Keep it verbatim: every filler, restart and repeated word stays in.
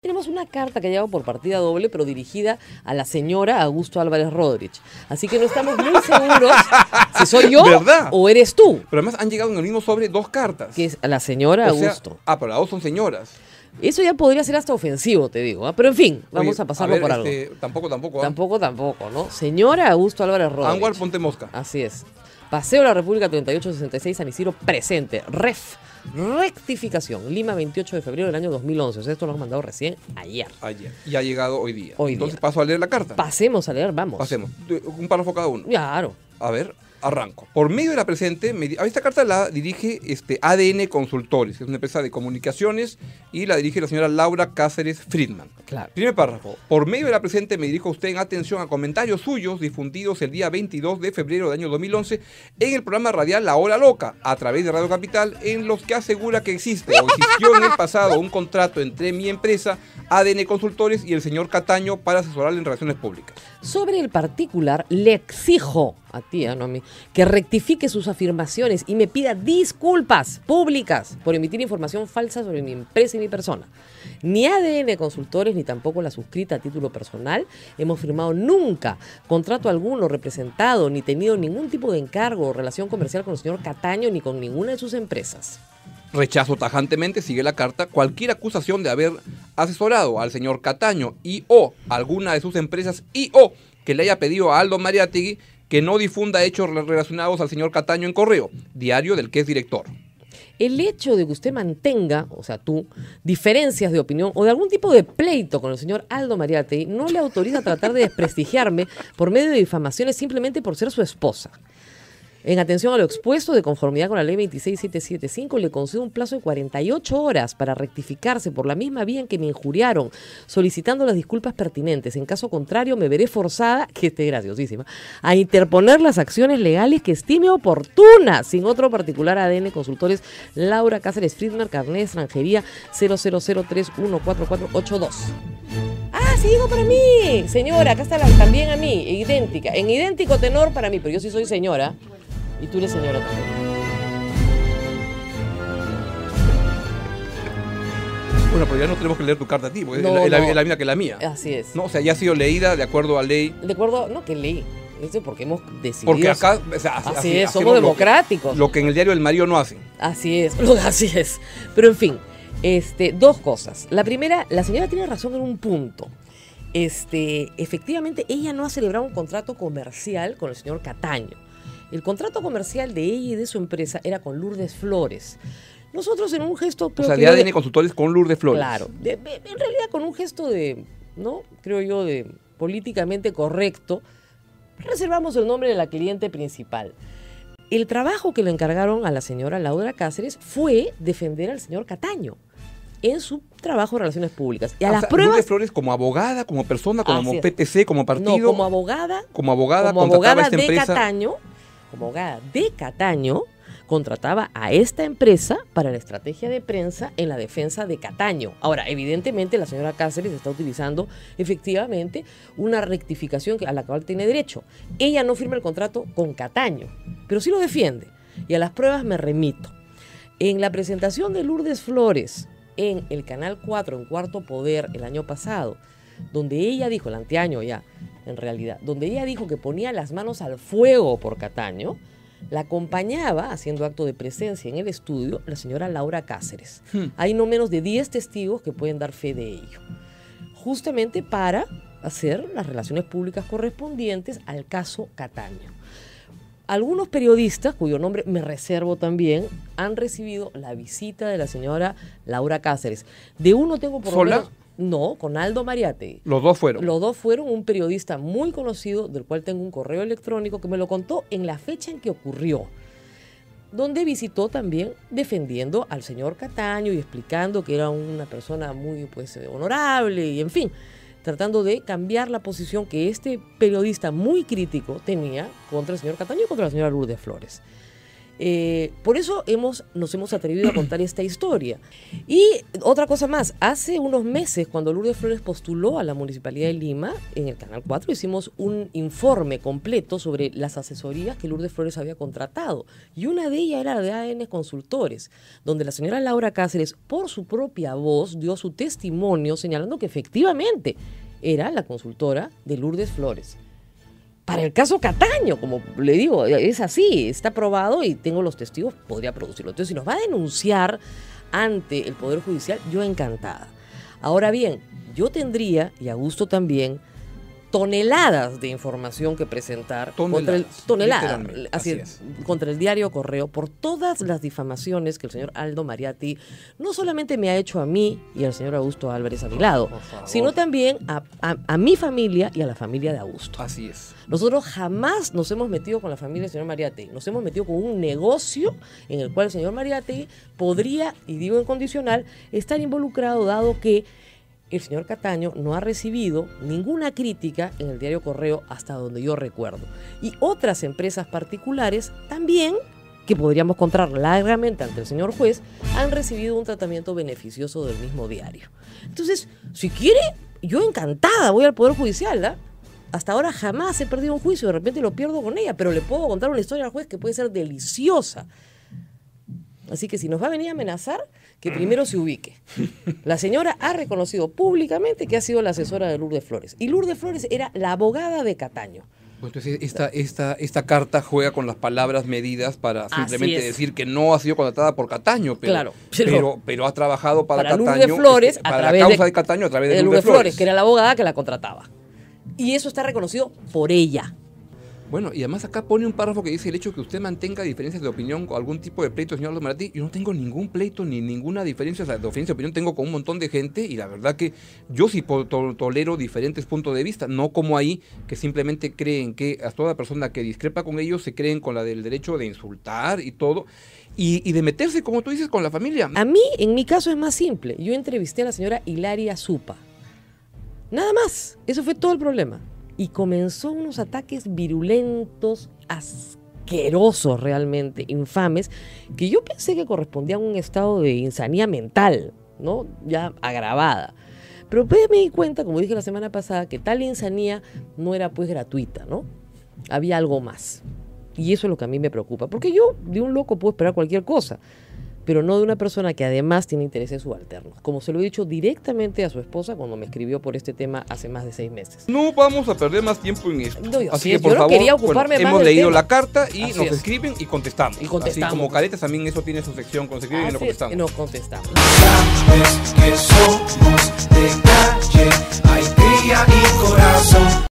Tenemos una carta que lleva por partida doble, pero dirigida a la señora Augusto Álvarez Rodrich. Así que no estamos muy seguros si soy yo ¿verdad? o eres tú. Pero además han llegado en el mismo sobre dos cartas. Que es a la señora o Augusto. Sea, ah, pero las dos son señoras. Eso ya podría ser hasta ofensivo, te digo, ¿eh? Pero en fin, vamos Oye, a pasarlo a ver, por este, algo. Tampoco, tampoco. ¿eh? Tampoco, tampoco, ¿no? Señora Augusto Álvarez Rodrich. Anguar, ponte mosca. Así es. Paseo de la República treinta y ocho sesenta y seis, San Isidro, presente. Ref. Rectificación. Lima, veintiocho de febrero del año dos mil once. O sea, esto lo han mandado recién ayer. Ayer. Y ha llegado hoy día. Hoy Entonces día. paso a leer la carta. Pasemos a leer, vamos. Pasemos. Un párrafo cada uno. Claro. A ver, arranco. Por medio de la presente, me, esta carta la dirige este, A D N Consultores, que es una empresa de comunicaciones, y la dirige la señora Laura Cáceres Friedman. Claro. Primer párrafo. Por medio de la presente, me dirijo a usted en atención a comentarios suyos difundidos el día veintidós de febrero del año dos mil once en el programa radial La Hora Loca, a través de Radio Capital, en los que asegura que existe o existió en el pasado un contrato entre mi empresa, A D N Consultores, y el señor Cataño para asesorarle en relaciones públicas. Sobre el particular, le exijo a ti, ¿eh? no a mí, que rectifique sus afirmaciones y me pida disculpas públicas por emitir información falsa sobre mi empresa y mi persona. Ni A D N Consultores ni tampoco la suscrita a título personal hemos firmado nunca contrato alguno, representado ni tenido ningún tipo de encargo o relación comercial con el señor Cataño ni con ninguna de sus empresas. Rechazo tajantemente, sigue la carta, cualquier acusación de haber asesorado al señor Cataño y o alguna de sus empresas y o que le haya pedido a Aldo Mariátegui que no difunda hechos relacionados al señor Cataño en Correo, diario del que es director. El hecho de que usted mantenga, o sea tú, diferencias de opinión o de algún tipo de pleito con el señor Aldo Mariátegui no le autoriza a tratar de desprestigiarme por medio de difamaciones simplemente por ser su esposa. En atención a lo expuesto, de conformidad con la ley veintiséis mil setecientos setenta y cinco, le concedo un plazo de cuarenta y ocho horas para rectificarse por la misma vía en que me injuriaron, solicitando las disculpas pertinentes. En caso contrario, me veré forzada, que esté graciosísima, a interponer las acciones legales que estime oportunas. Sin otro particular, A D N Consultores, Laura Cáceres Friedman, carnet de extranjería cero cero cero tres uno cuatro cuatro ocho dos. Ah, sí, digo para mí. Señora, acá está la, también a mí, idéntica. En idéntico tenor para mí, pero yo sí soy señora. Y tú eres señora también. Bueno, pero ya no tenemos que leer tu carta a ti, porque no, es, la, no. es la misma que la mía. Así es. No, o sea, ya ha sido leída de acuerdo a ley. De acuerdo, no, que ley. Eso porque hemos decidido. Porque acá, o sea, así, así es, somos democráticos. Lo que, lo que en el diario El Marido no hacen. Así es, así es. Pero en fin, este, dos cosas. La primera, la señora tiene razón en un punto. Este, efectivamente, ella no ha celebrado un contrato comercial con el señor Cataño. El contrato comercial de ella y de su empresa era con Lourdes Flores. Nosotros en un gesto... Creo o sea, que de A D N de... Consultores con Lourdes Flores. Claro. De, de, en realidad con un gesto de, ¿no? Creo yo, de políticamente correcto, reservamos el nombre de la cliente principal. El trabajo que le encargaron a la señora Laura Cáceres fue defender al señor Cataño en su trabajo de relaciones públicas. Y a o las sea, pruebas... Lourdes Flores como abogada, como persona, como ah, P T C, como partido... No, como abogada... Como abogada, como abogada esta de empresa. Cataño... Como abogada de Cataño, contrataba a esta empresa para la estrategia de prensa en la defensa de Cataño. Ahora, evidentemente, la señora Cáceres está utilizando efectivamente una rectificación a la cual tiene derecho. Ella no firma el contrato con Cataño, pero sí lo defiende. Y a las pruebas me remito. En la presentación de Lourdes Flores en el Canal cuatro, en Cuarto Poder, el año pasado, donde ella dijo, el anteaño ya, en realidad, donde ella dijo que ponía las manos al fuego por Cataño, la acompañaba, haciendo acto de presencia en el estudio, la señora Laura Cáceres. Hmm. Hay no menos de diez testigos que pueden dar fe de ello, justamente para hacer las relaciones públicas correspondientes al caso Cataño. Algunos periodistas, cuyo nombre me reservo también, han recibido la visita de la señora Laura Cáceres. De uno tengo por lo menos... No, con Aldo Mariátegui. Los dos fueron. Los dos fueron, un periodista muy conocido, del cual tengo un correo electrónico, que me lo contó en la fecha en que ocurrió, donde visitó también defendiendo al señor Cataño y explicando que era una persona muy pues, honorable y en fin, tratando de cambiar la posición que este periodista muy crítico tenía contra el señor Cataño y contra la señora Lourdes Flores. Eh, por eso hemos, nos hemos atrevido a contar esta historia. Y otra cosa más, hace unos meses, cuando Lourdes Flores postuló a la Municipalidad de Lima, en el Canal cuatro hicimos un informe completo sobre las asesorías que Lourdes Flores había contratado, y una de ellas era la de A D N Consultores, donde la señora Laura Cáceres, por su propia voz, dio su testimonio señalando que efectivamente era la consultora de Lourdes Flores. Para el caso Cataño, como le digo, es así, está probado y tengo los testigos, podría producirlo. Entonces, si nos va a denunciar ante el Poder Judicial, yo encantada. Ahora bien, yo tendría, y Augusto también, toneladas de información que presentar contra el, toneladas, así es, contra el diario Correo por todas las difamaciones que el señor Aldo Mariátegui no solamente me ha hecho a mí y al señor Augusto Álvarez a mi lado, sino también a, a, a mi familia y a la familia de Augusto. Así es. Nosotros jamás nos hemos metido con la familia del señor Mariátegui, nos hemos metido con un negocio en el cual el señor Mariátegui podría, y digo en condicional, estar involucrado, dado que el señor Cataño no ha recibido ninguna crítica en el diario Correo hasta donde yo recuerdo. Y otras empresas particulares también, que podríamos contar largamente ante el señor juez, han recibido un tratamiento beneficioso del mismo diario. Entonces, si quiere, yo encantada voy al Poder Judicial, ¿eh? Hasta ahora jamás he perdido un juicio, de repente lo pierdo con ella, pero le puedo contar una historia al juez que puede ser deliciosa. Así que si nos va a venir a amenazar, que primero se ubique. La señora ha reconocido públicamente que ha sido la asesora de Lourdes Flores. Y Lourdes Flores era la abogada de Cataño. Entonces esta, esta, esta carta juega con las palabras medidas para simplemente decir que no ha sido contratada por Cataño, pero, claro, pero, pero, pero ha trabajado para, para Cataño, Lourdes Flores, este, para a la causa de, de Cataño a través de, de Lourdes, Lourdes Flores, Flores, que era la abogada que la contrataba. Y eso está reconocido por ella. Bueno, y además acá pone un párrafo que dice: el hecho que usted mantenga diferencias de opinión o algún tipo de pleito, señor Aldo Mariátegui, yo no tengo ningún pleito ni ninguna diferencia, o sea, diferencia de opinión tengo con un montón de gente, y la verdad que yo sí tolero diferentes puntos de vista, no como ahí, que simplemente creen que a toda persona que discrepa con ellos se creen con la del derecho de insultar y todo, y, y de meterse, como tú dices, con la familia. A mí, en mi caso, es más simple. Yo entrevisté a la señora Hilaria Supa. Nada más. Eso fue todo el problema. Y comenzó unos ataques virulentos, asquerosos realmente, infames, que yo pensé que correspondían a un estado de insanía mental, ¿no? Ya agravada. Pero pues me di cuenta, como dije la semana pasada, que tal insanía no era pues gratuita, ¿no? Había algo más. Y eso es lo que a mí me preocupa. Porque yo de un loco puedo esperar cualquier cosa, pero no de una persona que además tiene intereses subalternos, como se lo he dicho directamente a su esposa cuando me escribió por este tema hace más de seis meses. No vamos a perder más tiempo en esto. No, así es, que por yo favor, no quería ocuparme bueno, más hemos del leído tema. La carta y así nos es. escriben y contestamos. y contestamos. Así como Caretas también eso tiene su sección, cuando se escriben y nos contestamos. Nos contestamos. Sabes que somos de calle, hay cría y corazón.